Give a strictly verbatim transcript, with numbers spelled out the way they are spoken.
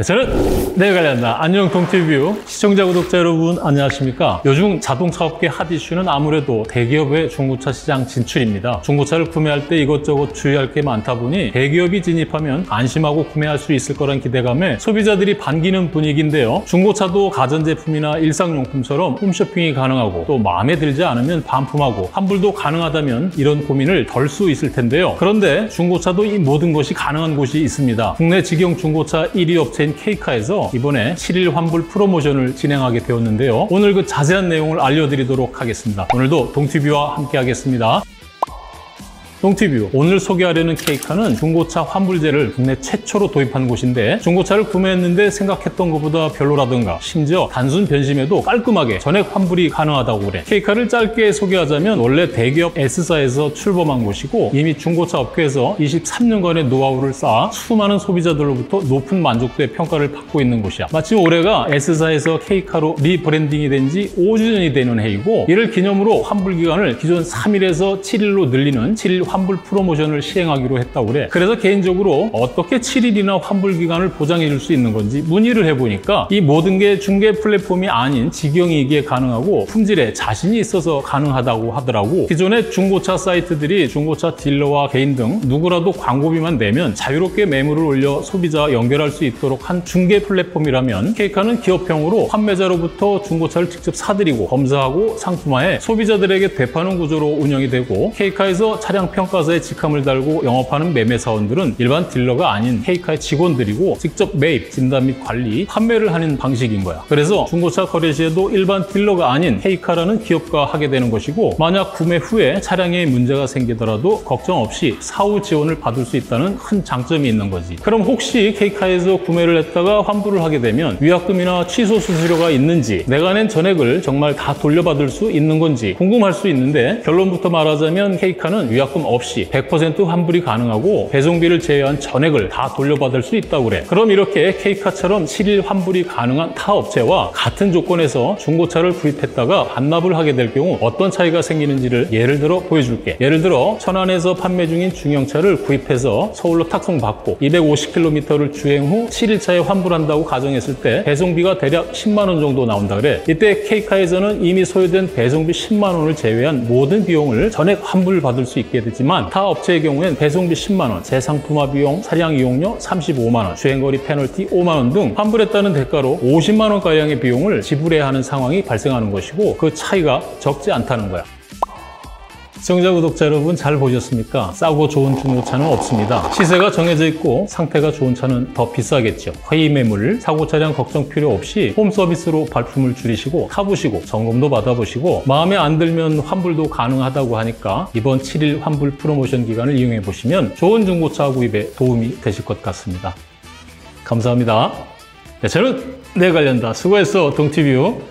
네, 저는 내일 관련다. 안녕 동티비뷰 시청자 구독자 여러분 안녕하십니까? 요즘 자동차업계 핫 이슈는 아무래도 대기업의 중고차 시장 진출입니다. 중고차를 구매할 때 이것저것 주의할 게 많다 보니 대기업이 진입하면 안심하고 구매할 수 있을 거란 기대감에 소비자들이 반기는 분위기인데요. 중고차도 가전제품이나 일상용품처럼 홈쇼핑이 가능하고 또 마음에 들지 않으면 반품하고 환불도 가능하다면 이런 고민을 덜 수 있을 텐데요. 그런데 중고차도 이 모든 것이 가능한 곳이 있습니다. 국내 직영 중고차 일 위 업체인 케이카에서 이번에 칠 일 환불 프로모션을 진행하게 되었는데요. 오늘 그 자세한 내용을 알려드리도록 하겠습니다. 오늘도 동티비와 함께 하겠습니다. 동티뷰 오늘 소개하려는 케이카는 중고차 환불제를 국내 최초로 도입한 곳인데 중고차를 구매했는데 생각했던 것보다 별로라든가 심지어 단순 변심에도 깔끔하게 전액 환불이 가능하다고 그래. 케이카를 짧게 소개하자면 원래 대기업 S사에서 출범한 곳이고 이미 중고차 업계에서 이십삼 년간의 노하우를 쌓아 수많은 소비자들로부터 높은 만족도의 평가를 받고 있는 곳이야. 마침 올해가 S사에서 케이카로 리브랜딩이 된 지 오 주년이 되는 해이고 이를 기념으로 환불 기간을 기존 삼 일에서 칠 일로 늘리는 칠 일 환불 프로모션을 시행하기로 했다고 그래. 그래서 개인적으로 어떻게 칠 일이나 환불 기간을 보장해 줄 수 있는 건지 문의를 해보니까 이 모든 게 중개 플랫폼이 아닌 직영이기에 가능하고 품질에 자신이 있어서 가능하다고 하더라고. 기존의 중고차 사이트들이 중고차 딜러와 개인 등 누구라도 광고비만 내면 자유롭게 매물을 올려 소비자와 연결할 수 있도록 한 중개 플랫폼이라면 케이카는 기업형으로 판매자로부터 중고차를 직접 사들이고 검사하고 상품화해 소비자들에게 되파는 구조로 운영이 되고 케이카에서 차량 평가사에 직함을 달고 영업하는 매매사원들은 일반 딜러가 아닌 케이카의 직원들이고 직접 매입, 진단 및 관리, 판매를 하는 방식인 거야. 그래서 중고차 거래 시에도 일반 딜러가 아닌 케이카라는 기업과 하게 되는 것이고 만약 구매 후에 차량에 문제가 생기더라도 걱정 없이 사후 지원을 받을 수 있다는 큰 장점이 있는 거지. 그럼 혹시 케이카에서 구매를 했다가 환불을 하게 되면 위약금이나 취소 수수료가 있는지 내가 낸 전액을 정말 다 돌려받을 수 있는 건지 궁금할 수 있는데 결론부터 말하자면 케이카는 위약금 없이 백 퍼센트 환불이 가능하고 배송비를 제외한 전액을 다 돌려받을 수 있다고 그래. 그럼 이렇게 케이카처럼 칠 일 환불이 가능한 타 업체와 같은 조건에서 중고차를 구입했다가 반납을 하게 될 경우 어떤 차이가 생기는지를 예를 들어 보여줄게. 예를 들어 천안에서 판매 중인 중형차를 구입해서 서울로 탁송받고 이백오십 킬로미터를 주행 후 칠 일차에 환불한다고 가정했을 때 배송비가 대략 십만 원 정도 나온다 그래. 이때 케이카에서는 이미 소요된 배송비 십만 원을 제외한 모든 비용을 전액 환불받을 수 있게 되지. 타 업체의 경우엔 배송비 십만 원, 재상품화 비용, 차량 이용료 삼십오만 원, 주행거리 페널티 오만 원 등 환불했다는 대가로 오십만 원가량의 비용을 지불해야 하는 상황이 발생하는 것이고 그 차이가 적지 않다는 거야. 시청자 구독자 여러분 잘 보셨습니까? 싸고 좋은 중고차는 없습니다. 시세가 정해져 있고 상태가 좋은 차는 더 비싸겠죠. 회의 매물, 사고 차량 걱정 필요 없이 홈 서비스로 발품을 줄이시고 타보시고 점검도 받아보시고 마음에 안 들면 환불도 가능하다고 하니까 이번 칠 일 환불 프로모션 기간을 이용해 보시면 좋은 중고차 구입에 도움이 되실 것 같습니다. 감사합니다. 네, 저는 내일 관련다. 수고했어 동티뷰.